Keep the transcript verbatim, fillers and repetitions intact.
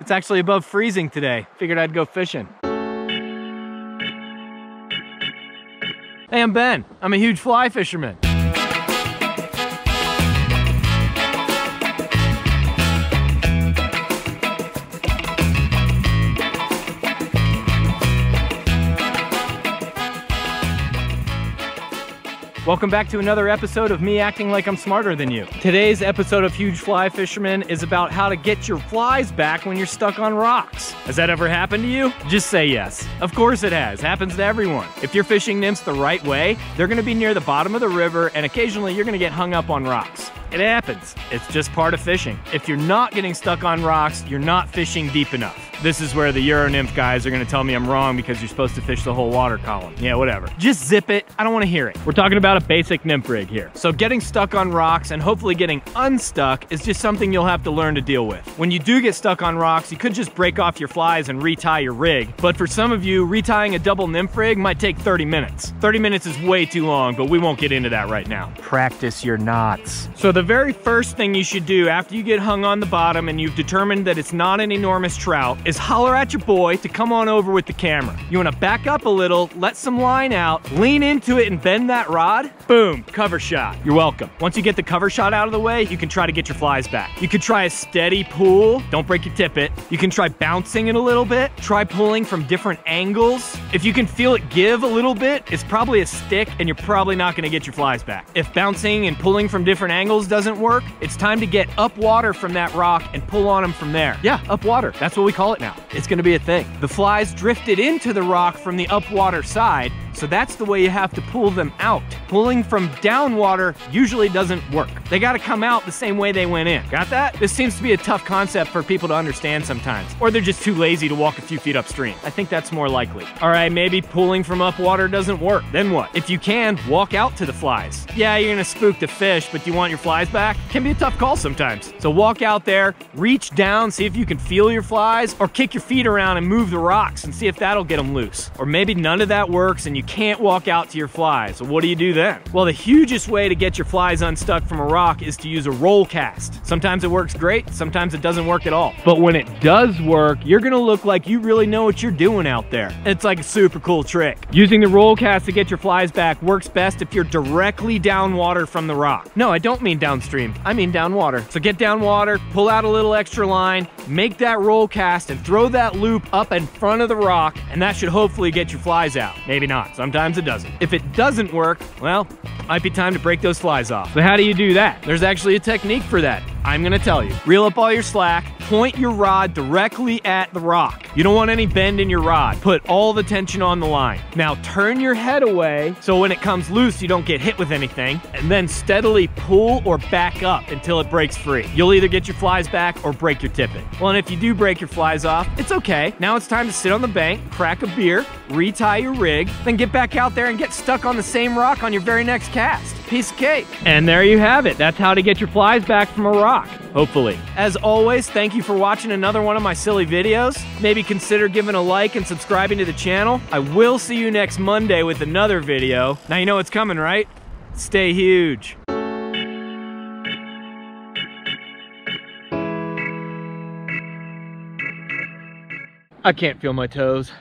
It's actually above freezing today. Figured I'd go fishing. Hey, I'm Ben. I'm a huge fly fisherman. Welcome back to another episode of me acting like I'm smarter than you. Today's episode of Huge Fly Fisherman is about how to get your flies back when you're stuck on rocks. Has that ever happened to you? Just say yes. Of course it has, happens to everyone. If you're fishing nymphs the right way, they're gonna be near the bottom of the river and occasionally you're gonna get hung up on rocks. It happens, it's just part of fishing. If you're not getting stuck on rocks, you're not fishing deep enough. This is where the Euro nymph guys are gonna tell me I'm wrong because you're supposed to fish the whole water column. Yeah, whatever. Just zip it, I don't wanna hear it. We're talking about a basic nymph rig here. So getting stuck on rocks and hopefully getting unstuck is just something you'll have to learn to deal with. When you do get stuck on rocks, you could just break off your flies and retie your rig. But for some of you, retying a double nymph rig might take thirty minutes. thirty minutes is way too long, but we won't get into that right now. Practice your knots. So the very first thing you should do after you get hung on the bottom and you've determined that it's not an enormous trout is holler at your boy to come on over with the camera. You wanna back up a little, let some line out, lean into it and bend that rod, boom, cover shot, you're welcome. Once you get the cover shot out of the way, you can try to get your flies back. You could try a steady pull, don't break your tippet. You can try bouncing it a little bit, try pulling from different angles. If you can feel it give a little bit, it's probably a stick and you're probably not gonna get your flies back. If bouncing and pulling from different angles doesn't work, it's time to get up water from that rock and pull on them from there. Yeah, up water, that's what we call it now. It's gonna be a thing. The flies drifted into the rock from the upwater side, so that's the way you have to pull them out. Pulling from downwater usually doesn't work. They gotta come out the same way they went in. Got that? This seems to be a tough concept for people to understand sometimes, or they're just too lazy to walk a few feet upstream. I think that's more likely. All right, maybe pulling from upwater doesn't work. Then what? If you can, walk out to the flies. Yeah, you're gonna spook the fish, but do you want your flies back? Can be a tough call sometimes. So walk out there, reach down, see if you can feel your flies, or kick your feet around and move the rocks and see if that'll get them loose. Or maybe none of that works and you can't walk out to your flies. So what do you do then? Well, the hugest way to get your flies unstuck from a rock is to use a roll cast. Sometimes it works great, sometimes it doesn't work at all. But when it does work, you're gonna look like you really know what you're doing out there. It's like a super cool trick. Using the roll cast to get your flies back works best if you're directly downwater from the rock. No, I don't mean downstream, I mean downwater. So get downwater, pull out a little extra line, make that roll cast and throw that loop up in front of the rock and that should hopefully get your flies out. Maybe not. Sometimes it doesn't. If it doesn't work, well, might be time to break those flies off. So how do you do that? There's actually a technique for that. I'm gonna tell you. Reel up all your slack, point your rod directly at the rock. You don't want any bend in your rod. Put all the tension on the line. Now turn your head away so when it comes loose you don't get hit with anything, and then steadily pull or back up until it breaks free. You'll either get your flies back or break your tippet. Well, and if you do break your flies off, it's okay. Now it's time to sit on the bank, crack a beer, retie your rig, then get back out there and get stuck on the same rock on your very next cast. Piece of cake. And there you have it. That's how to get your flies back from a rock, hopefully. As always, thank you for watching another one of my silly videos. Maybe consider giving a like and subscribing to the channel. I will see you next Monday with another video. Now you know what's coming, right? Stay huge. I can't feel my toes.